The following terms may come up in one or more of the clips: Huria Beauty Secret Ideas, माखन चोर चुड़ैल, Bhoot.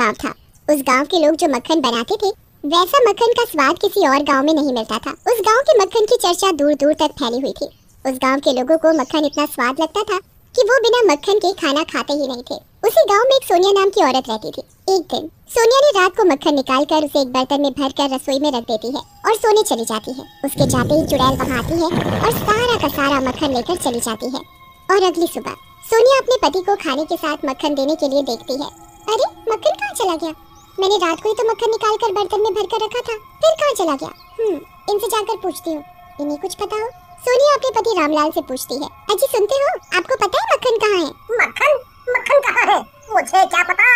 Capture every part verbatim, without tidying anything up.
गांव था। उस गांव के लोग जो मक्खन बनाते थे वैसा मक्खन का स्वाद किसी और गांव में नहीं मिलता था। उस गांव के मक्खन की चर्चा दूर दूर तक फैली हुई थी। उस गांव के लोगों को मक्खन इतना स्वाद लगता था कि वो बिना मक्खन के खाना खाते ही नहीं थे। उसी गांव में एक सोनिया नाम की औरत रहती थी। एक दिन सोनिया ने रात को मक्खन निकालकर उसे एक बर्तन में भरकर रसोई में रख देती है और सोने चली जाती है। उसके जाते ही चुड़ैल वहाँ आती है और सारा का सारा मक्खन लेकर चली जाती है। और अगली सुबह सोनिया अपने पति को खाने के साथ मक्खन देने के लिए देखती है। अरे मक्खन कहाँ चला गया? मैंने रात को ही तो मक्खन निकाल कर बर्तन में भरकर रखा था, फिर कहाँ चला गया? हम्म, इनसे जाकर पूछती हूँ, इन्हें कुछ पता हो। सोनिया अपने पति रामलाल से पूछती है, अजी सुनते हो, आपको पता है मक्खन कहाँ है? मक्खन मक्खन कहाँ है? मुझे क्या पता,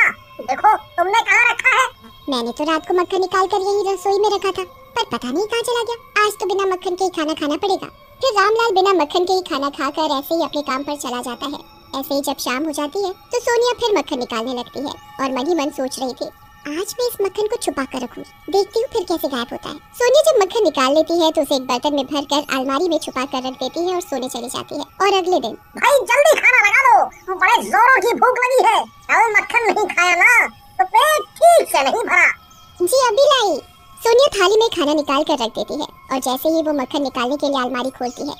देखो तुमने कहाँ रखा है? मैंने तो रात को मक्खन निकाल कर यही रसोई में रखा था, पर पता नहीं कहाँ चला गया। आज तो बिना मक्खन के ही खाना खाना पड़ेगा। फिर रामलाल बिना मक्खन के ही खाना खाकर ऐसे ही अपने काम पर चला जाता है। ऐसे ही जब शाम हो जाती है तो सोनिया फिर मक्खन निकालने लगती है और मन ही मन सोच रही थी, आज मैं इस मक्खन को छुपा कर रखूंगी, देखती हूँ फिर कैसे गायब होता है। सोनिया जब मक्खन निकाल लेती है तो उसे एक बर्तन में भरकर अलमारी में छुपा कर रख देती है और सोने चली जाती है। और अगले दिन, भाई जल्दी खाना बना दो, बड़े जोरों की भूख लगी है। अगर मक्खन नहीं खाया ना तो पेट ठीक से नहीं भरा। जी अभी लाई। सोनिया थाली में खाना निकाल कर रख देती है और जैसे ही वो मक्खन निकालने के लिए अलमारी खोलती है,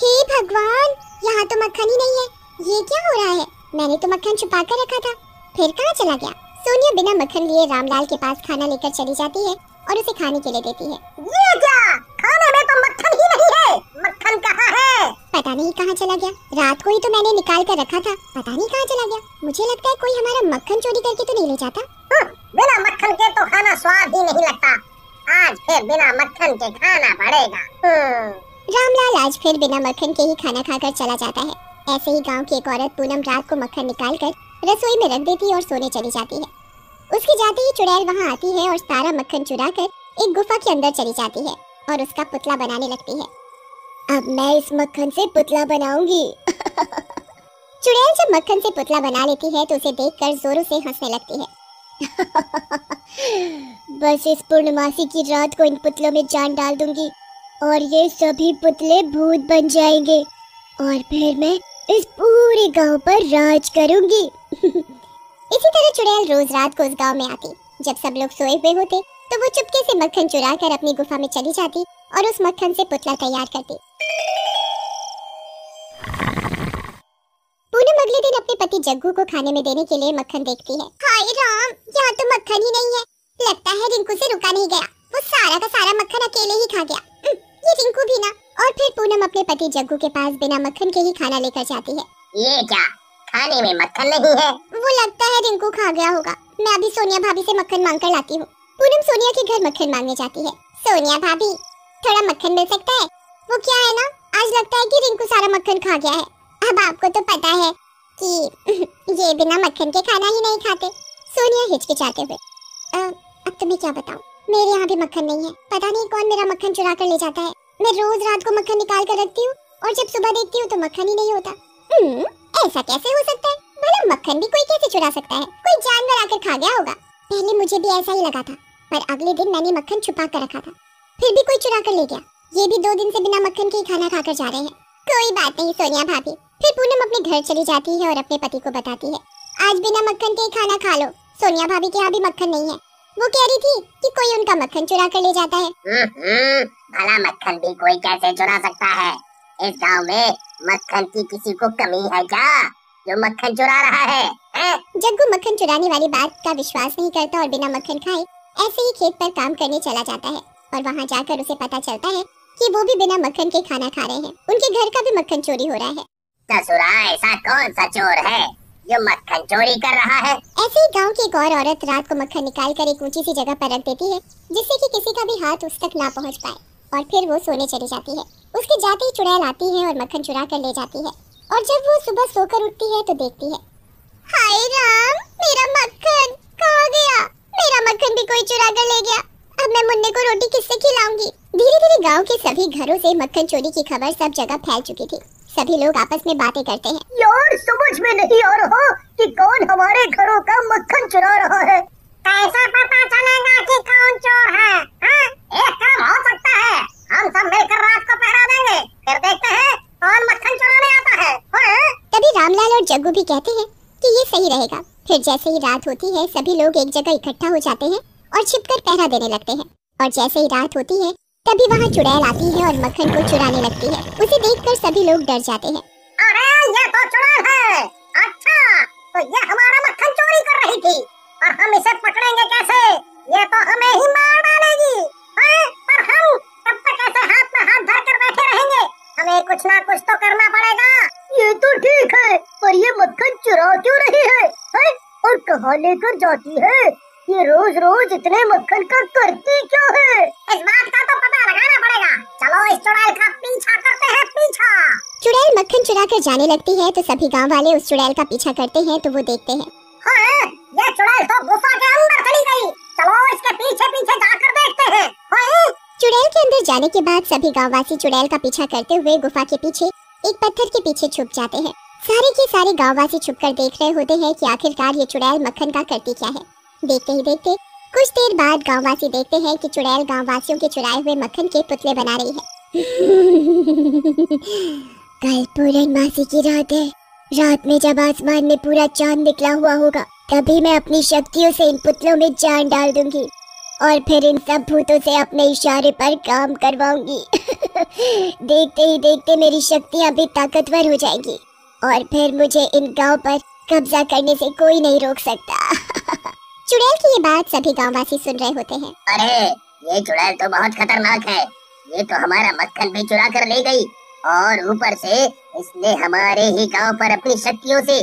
हे भगवान, यहाँ तो मक्खन ही नहीं है, ये क्या हो रहा है? मैंने तो मक्खन छुपा कर रखा था, फिर कहाँ चला गया? सोनिया बिना मक्खन लिए रामलाल के पास खाना लेकर चली जाती है और उसे खाने के लिए देती है। ये क्या? खाने में तो मक्खन ही नहीं है, मक्खन कहाँ है? पता नहीं कहाँ चला गया, रात को ही तो मैंने निकाल कर रखा था, पता नहीं कहाँ चला गया। मुझे लगता है कोई हमारा मक्खन चोरी करके तो नहीं ले जाता। बिना मक्खन के तो खाना स्वाद ही नहीं लगता, आज फिर बिना मक्खन के खाना पड़ेगा। रामलाल आज फिर बिना मक्खन के ही खाना खाकर चला जाता है। ऐसे ही गांव की एक औरत पूनम रात को मक्खन निकालकर रसोई में रख देती है और सोने चली जाती है। उसके जाते ही चुड़ैल वहां आती है और सारा मक्खन चुराकर एक गुफा के अंदर चली जाती है और उसका पुतला बनाने लगती है। अब मैं इस मक्खन से पुतला बनाऊंगी। चुड़ैल जब मक्खन से पुतला बना लेती है तो उसे देखकर जोरों से हंसने लगती है। बस इस पूर्णमासी की रात को इन पुतलों में जान डाल दूंगी और ये सभी पुतले भूत बन जाएंगे और फिर मैं इस पूरे गांव पर राज करूंगी। इसी तरह चुड़ैल रोज रात को उस गांव में आती। जब सब लोग सोए हुए होते तो वो चुपके से मक्खन चुरा कर अपनी गुफा में चली जाती और उस मक्खन से पुतला तैयार करती। पूनम अगले दिन अपने पति जग्गू को खाने में देने के लिए मक्खन देखती है। हाय राम, यहाँ तो मक्खन ही नहीं है, लगता है रिंकू से रुका नहीं गया, वो सारा का सारा मक्खन अकेले ही खा गया, ये रिंकू भी ना। और फिर पूनम अपने पति जग्गू के पास बिना मक्खन के ही खाना लेकर जाती है। ये क्या, खाने में मक्खन नहीं है? वो लगता है रिंकू खा गया होगा, मैं अभी सोनिया भाभी से मक्खन मांग कर लाती हूँ। पूनम सोनिया के घर मक्खन मांगने जाती है। सोनिया भाभी, थोड़ा मक्खन मिल सकता है? वो क्या है ना, आज लगता है कि रिंकू सारा मक्खन खा गया है, अब आपको तो पता है कि ये बिना मक्खन के खाना ही नहीं खाते। सोनिया हिचकिचाते हुए, अब तुम्हें क्या बताऊँ, मेरे यहाँ भी मक्खन नहीं है, पता नहीं कौन मेरा मक्खन चुरा कर ले जाता है। मैं रोज रात को मक्खन निकाल कर रखती हूँ और जब सुबह देखती हूँ तो मक्खन ही नहीं होता। हम्म, ऐसा कैसे हो सकता है? भला मक्खन भी कोई कैसे चुरा सकता है? कोई जानवर आकर खा गया होगा। पहले मुझे भी ऐसा ही लगा था, पर अगले दिन मैंने मक्खन छुपा कर रखा था, फिर भी कोई चुरा कर ले गया। ये भी दो दिन से बिना मक्खन के खाना खाकर जा रहे हैं। कोई बात नहीं सोनिया भाभी। फिर पूनम अपने घर चली जाती है और अपने पति को बताती है, आज बिना मक्खन के खाना खा लो, सोनिया भाभी के यहाँ भी मक्खन नहीं है, वो कह रही थी कि कोई उनका मक्खन चुरा कर ले जाता है। हम्म, भला मक्खन भी कोई कैसे चुरा सकता है? इस गांव में मक्खन की किसी को कमी है क्या जो मक्खन चुरा रहा है? है? जग्गू मक्खन चुराने वाली बात का विश्वास नहीं करता और बिना मक्खन खाए ऐसे ही खेत पर काम करने चला जाता है और वहाँ जाकर उसे पता चलता है कि वो भी बिना मक्खन के खाना खा रहे हैं, उनके घर का भी मक्खन चोरी हो रहा है। ससुरा, ऐसा कौन सा चोर है जो मक्खन चोरी कर रहा है? ऐसे ही गांव की एक और औरत रात को मक्खन निकाल कर एक ऊंची सी जगह पर रख देती है जिससे कि किसी का भी हाथ उस तक ना पहुंच पाए और फिर वो सोने चली जाती है। उसके जाते ही चुड़ैल आती है और मक्खन चुरा कर ले जाती है और जब वो सुबह सोकर उठती है तो देखती है, हाय राम, मेरा मक्खन कहाँ गया? मेरा मक्खन भी कोई चुरा कर ले गया, अब मैं मुन्ने को रोटी किससे खिलाऊंगी? धीरे धीरे गाँव के सभी घरों से मक्खन चोरी की खबर सब जगह फैल चुकी थी। सभी लोग आपस में बातें करते हैं, यार समझ में नहीं आ रहा कि कौन हमारे घरों का मक्खन चुरा रहा है। कैसा पता चलेगा कि कौन चोर है? हाँ? एक काम हो सकता है, हम सब मिलकर रात को पहरा देंगे, फिर देखते हैं कौन मक्खन चुराने आता है। हाँ? तभी रामलाल और जग्गू भी कहते हैं कि ये सही रहेगा। फिर जैसे ही रात होती है सभी लोग एक जगह इकट्ठा हो जाते हैं और छिपकर पहरा देने लगते हैं। और जैसे ही रात होती है तभी वहाँ चुड़ैल आती है और मक्खन को चुराने लगती है। उसे देखकर सभी लोग डर जाते हैं। अरे ये तो चुड़ैल है, अच्छा तो ये हमारा मक्खन चोरी कर रही थी, और हम इसे पकड़ेंगे कैसे, ये तो हमें ही मार डालेगी। हाँ, पर हम तब तक ऐसे हाथ में हाथ धर कर बैठे रहेंगे, हमें कुछ ना कुछ तो करना पड़ेगा। ये तो ठीक है, पर ये मक्खन चुरा क्यों रही है, है? और कहाँ लेकर जाती है? ये रोज रोज इतने मक्खन का करती क्यों है? इस बात का तो पता लगाना पड़ेगा। चलो इस चुड़ैल का पीछा करते हैं, पीछा। चुड़ैल मक्खन चुरा कर जाने लगती है तो सभी गाँव वाले उस चुड़ैल का पीछा करते हैं। तो वो देखते हैं, हाँ, ये चुड़ैल तो गुफा के अंदर चली गई। चलो इसके पीछे पीछे जाकर देखते हैं। चुड़ैल के अंदर जाने के बाद सभी गाँववासी चुड़ैल का पीछा करते हुए गुफा के पीछे एक पत्थर के पीछे छुप जाते हैं। सारे के सारे गाँववासी छुपकर देख रहे होते हैं कि आखिरकार ये चुड़ैल मक्खन का करती क्या है। देखते ही देखते कुछ देर बाद गाँववासी देखते हैं कि चुड़ैल गाँववासियों के चुराए हुए मक्खन के पुतले बना रही है। कल पूर्णमासी की रात है, रात में जब आसमान में पूरा चांद निकला हुआ होगा तभी मैं अपनी शक्तियों से इन पुतलों में जान डाल दूंगी और फिर इन सब भूतों से अपने इशारे पर काम करवाऊंगी। देखते ही देखते मेरी शक्तियाँ भी ताकतवर हो जाएंगी और फिर मुझे इन गांव पर कब्जा करने से कोई नहीं रोक सकता। चुड़ैल की ये बात सभी गांववासी सुन रहे होते हैं। अरे ये चुड़ैल तो बहुत खतरनाक है, ये तो हमारा मक्खन भी चुरा कर ले गई और ऊपर से इसने हमारे ही गाँव पर अपनी शक्तियों से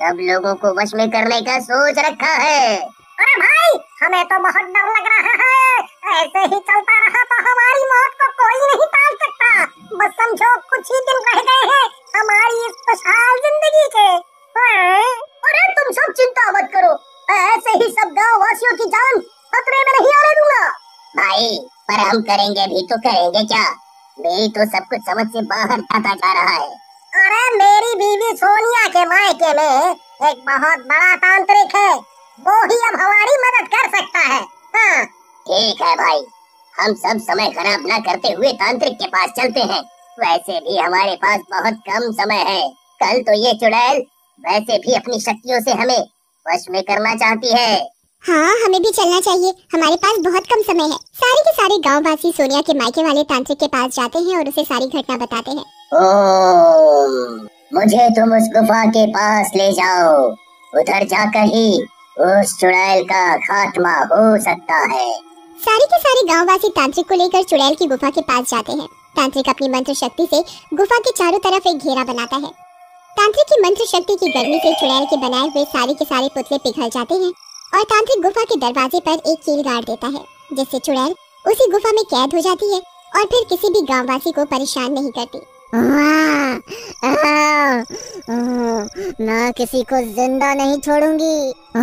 सब लोगों को वश में करने का सोच रखा है। अरे भाई हमें तो बहुत डर लग रहा है, ऐसे ही चलता रहा तो हमारी मौत को कोई नहीं टाल सकता। बस समझो कुछ ही दिन रह गए हैं हमारी इस खुशहाल जिंदगी के। अरे तुम सब चिंता मत करो, ऐसे ही सब गाँव वासियों की जान खतरे में नहीं आने दूंगा। भाई पर हम करेंगे भी तो करेंगे क्या, मेरी तो सब कुछ समझ से बाहर जाता जा रहा है। अरे मेरी बीवी सोनिया के मायके में एक बहुत बड़ा तांत्रिक है, वो ही अब हमारी मदद कर सकता है। हाँ। ठीक है भाई, हम सब समय खराब न करते हुए तांत्रिक के पास चलते हैं। वैसे भी हमारे पास बहुत कम समय है, कल तो ये चुड़ैल वैसे भी अपनी शक्तियों से हमें वश में करना चाहती है। हाँ हमें भी चलना चाहिए, हमारे पास बहुत कम समय है। सारे के सारे गाँववासी सोनिया के मायके वाले तांत्रिक के पास जाते हैं और उसे सारी घटना बताते हैं। ओम, मुझे तुम उस गुफा के पास ले जाओ, उधर जाकर ही उस चुड़ैल का खात्मा हो सकता है। सारे के सारे गाँववासी तांत्रिक को लेकर चुड़ैल की गुफा के पास जाते हैं। तांत्रिक अपनी मंत्र शक्ति से गुफा के चारों तरफ एक घेरा बनाता है। तांत्रिक की मंत्र शक्ति की गर्मी से चुड़ैल के बनाए हुए सारे के सारे पुतले पिघल जाते हैं और तांत्रिक गुफा के दरवाजे पर एक कील गाड़ देता है, जिससे चुड़ैल उसी गुफा में कैद हो जाती है और फिर किसी भी गाँववासी को परेशान नहीं करती। मैं किसी को जिंदा नहीं छोड़ूंगी।